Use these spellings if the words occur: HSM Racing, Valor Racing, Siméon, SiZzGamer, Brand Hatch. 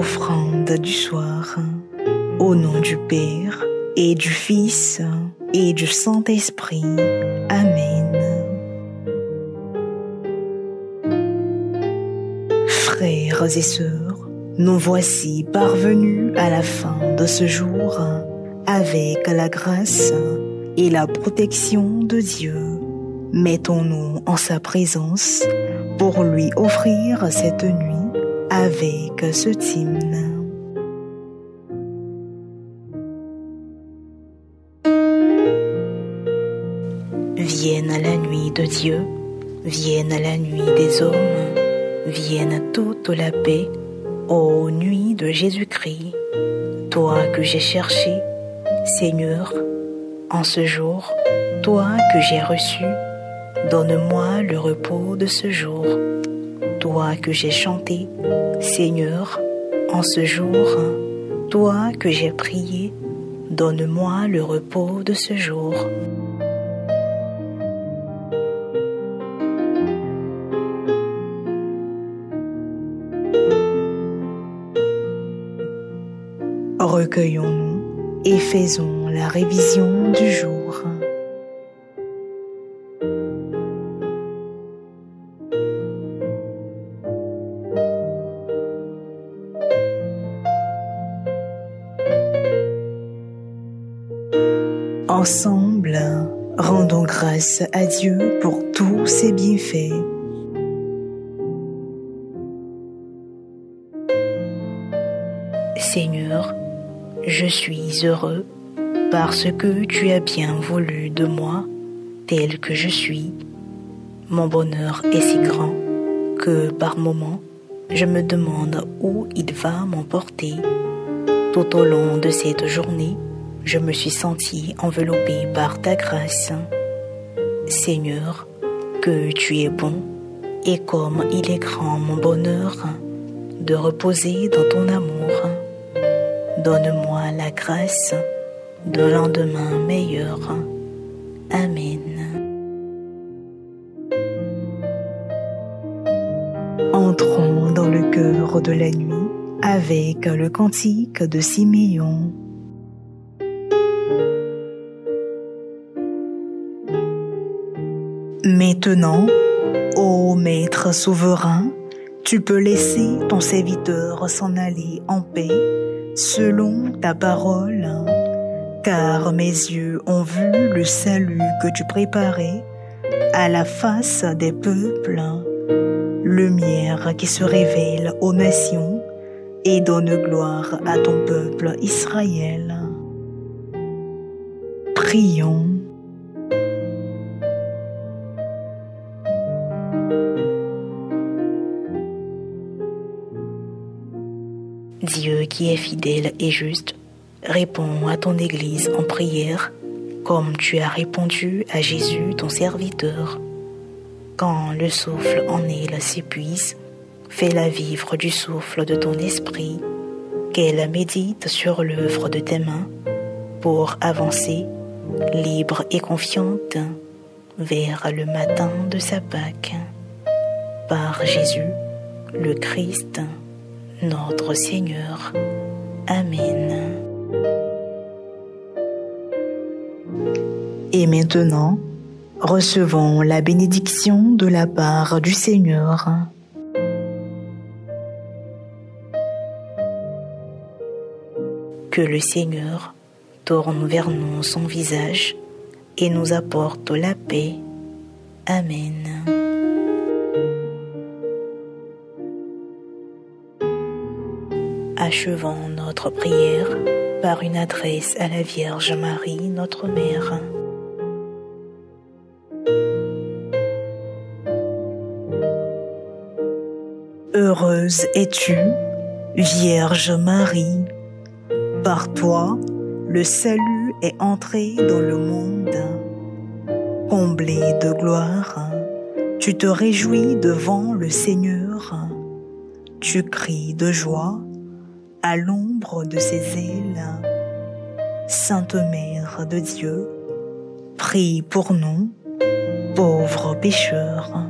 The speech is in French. offrande du soir, au nom du Père et du Fils et du Saint-Esprit. Amen. Frères et sœurs, nous voici parvenus à la fin de ce jour avec la grâce et la protection de Dieu. Mettons-nous en sa présence pour lui offrir cette nuit avec cet hymne. Vienne à la nuit de Dieu, vienne à la nuit des hommes, vienne toute la paix, ô nuit de Jésus-Christ. Toi que j'ai cherché, Seigneur, en ce jour, toi que j'ai reçu, donne-moi le repos de ce jour. Toi que j'ai chanté, Seigneur, en ce jour, toi que j'ai prié, donne-moi le repos de ce jour. Recueillons-nous et faisons la révision du jour. Ensemble, rendons grâce à Dieu pour tous ses bienfaits. Seigneur, je suis heureux parce que tu as bien voulu de moi, tel que je suis. Mon bonheur est si grand que par moments, je me demande où il va m'emporter. Tout au long de cette journée, je me suis sentie enveloppée par ta grâce. Seigneur, que tu es bon et comme il est grand mon bonheur de reposer dans ton amour. Donne-moi la grâce d'un lendemain meilleur. Amen. Entrons dans le cœur de la nuit avec le cantique de Siméon. Maintenant, ô Maître souverain, tu peux laisser ton serviteur s'en aller en paix, selon ta parole, car mes yeux ont vu le salut que tu préparais à la face des peuples, lumière qui se révèle aux nations et donne gloire à ton peuple Israël. Prions. Dieu qui est fidèle et juste, réponds à ton Église en prière, comme tu as répondu à Jésus ton serviteur. Quand le souffle en elle s'épuise, fais-la vivre du souffle de ton esprit, qu'elle médite sur l'œuvre de tes mains, pour avancer, libre et confiante, vers le matin de sa Pâque. Par Jésus, le Christ, notre Seigneur. Amen. Et maintenant, recevons la bénédiction de la part du Seigneur. Que le Seigneur tourne vers nous son visage et nous apporte la paix. Amen. Achevons notre prière par une adresse à la Vierge Marie, notre Mère. Heureuse es-tu, Vierge Marie. Par toi, le salut est entré dans le monde. Comblée de gloire, tu te réjouis devant le Seigneur. Tu cries de joie à l'ombre de ses ailes. Sainte Mère de Dieu, prie pour nous, pauvres pécheurs.